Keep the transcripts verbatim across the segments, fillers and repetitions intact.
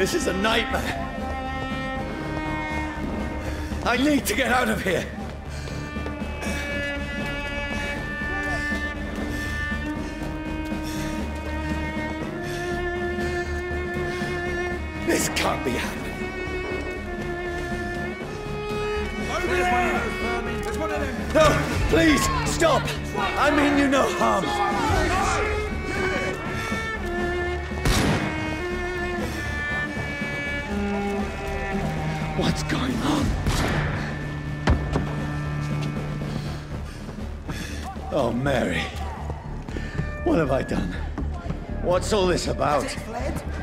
This is a nightmare. I need to get out of here. This can't be happening. Over there! No, please, stop. I mean you no harm. What's going on? Oh, Mary. What have I done? What's all this about? Has it fled?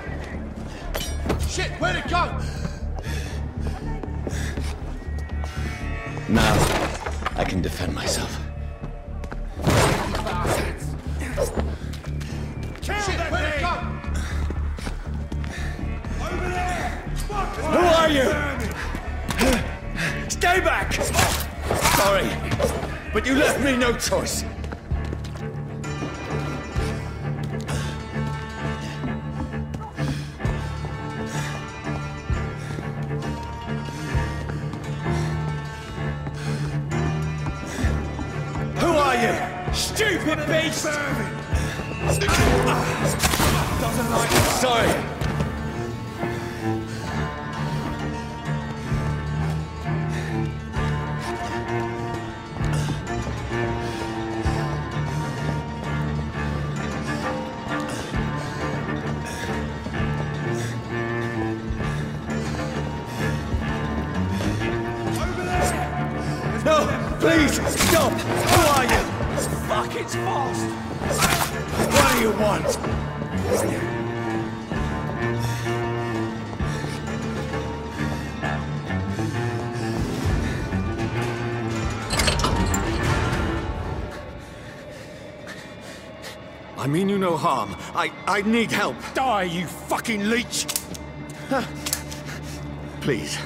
Shit, where'd it go? Now, I can defend myself. Shit, where'd it go? Over there! Who are you? Stay back! Sorry, but you left me no choice. Who are you? Stupid beast! Doesn't like it. Sorry. Please, stop! Who are you? Fuck, it's fast! What do you want? I mean you no harm. I... I need help. Die, you fucking leech! Please.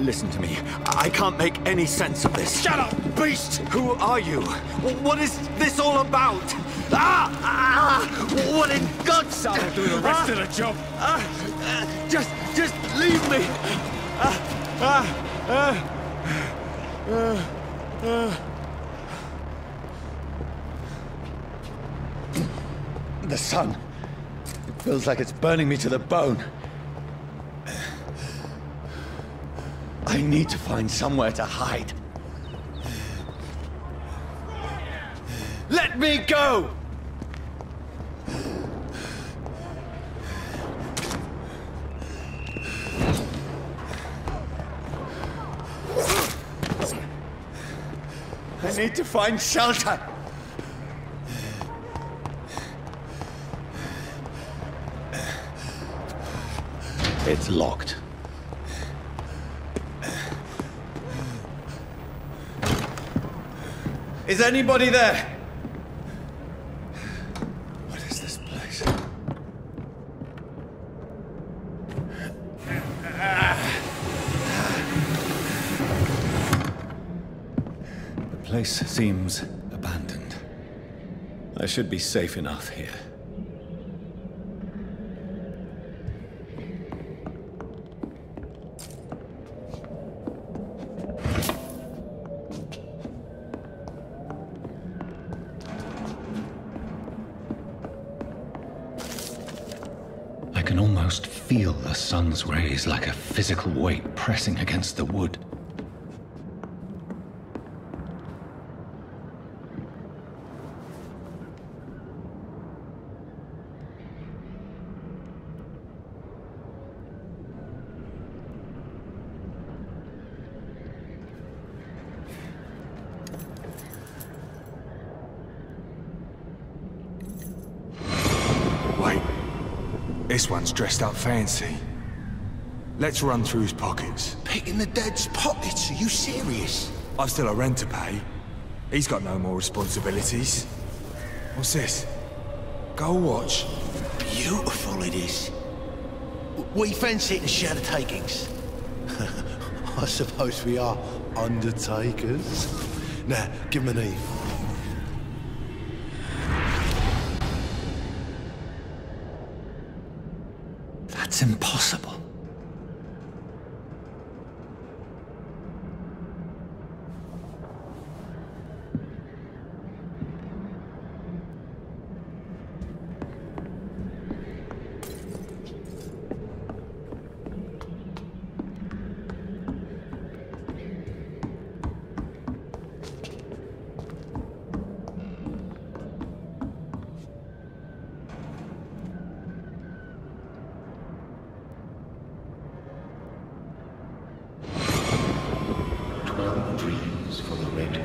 Listen to me. I can't make any sense of this. Shut up, beast! Who are you? What is this all about? Ah! ah what in God's... I'll do the rest ah, of the job. Ah, ah, just... just leave me! Ah, ah, ah, ah, ah. The sun. It feels like it's burning me to the bone. I need to find somewhere to hide. Let me go! I need to find shelter. It's locked. Is anybody there? What is this place? The place seems abandoned. I should be safe enough here. I can almost feel the sun's rays like a physical weight pressing against the wood. This one's dressed up fancy. Let's run through his pockets. Picking the dead's pockets? Are you serious? I've still a rent to pay. He's got no more responsibilities. What's this? Go watch. Beautiful it is. We fancy it and share the takings. I suppose we are undertakers. Now, give him an E. It's impossible.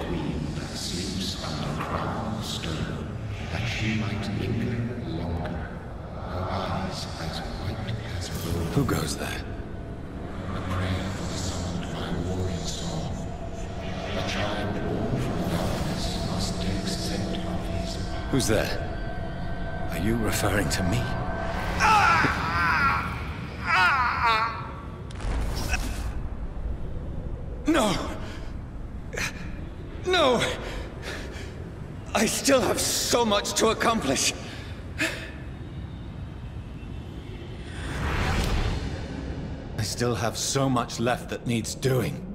queen sleeps under crown stone, that she might linger longer, her eyes as white as blue. Who goes there? A prayer was summoned by a warrior song. A child born from darkness must take scent of his. Who's there? Are you referring to me? No! No! I still have so much to accomplish! I still have so much left that needs doing.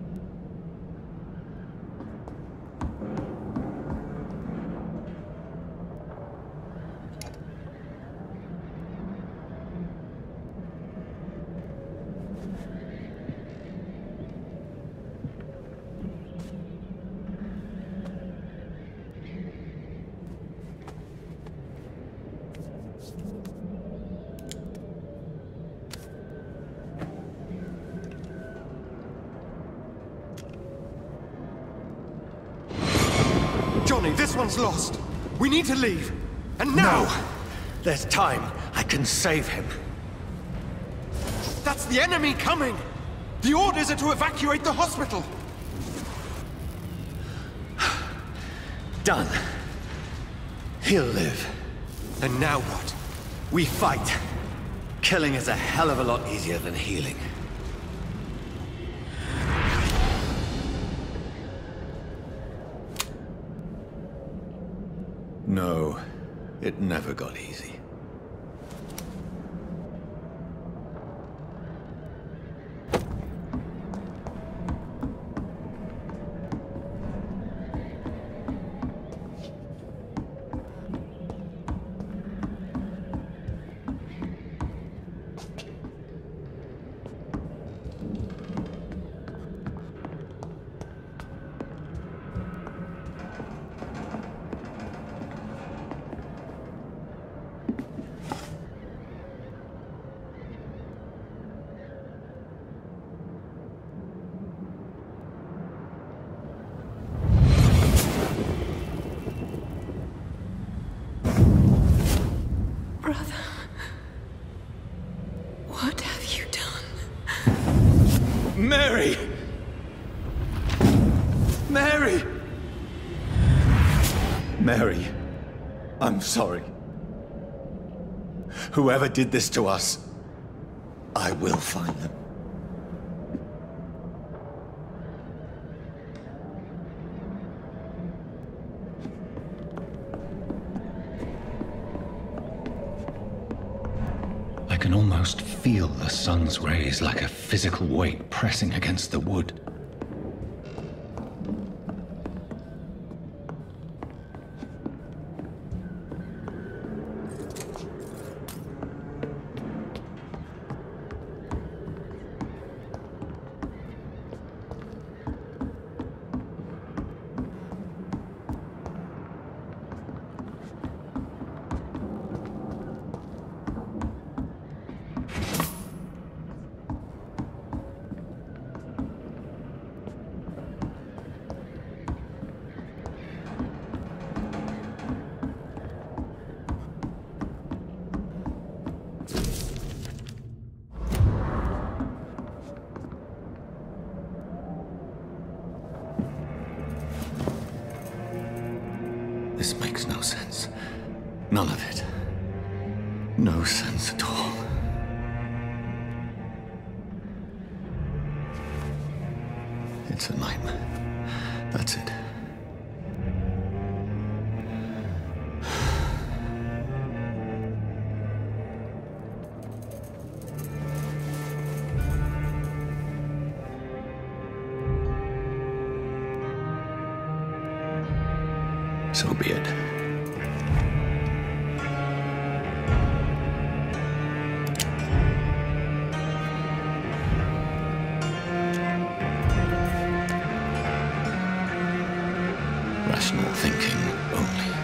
This one's lost. We need to leave. And now! No. There's time. I can save him. That's the enemy coming! The orders are to evacuate the hospital! Done. He'll live. And now what? We fight. Killing is a hell of a lot easier than healing. No, it never got easy. Mary! Mary! Mary, I'm sorry. Whoever did this to us, I will find them. I can almost feel the sun's rays like a physical weight pressing against the wood. This makes no sense. None of it. No sense at all. It's a nightmare. That's it. So be it. Rational thinking only.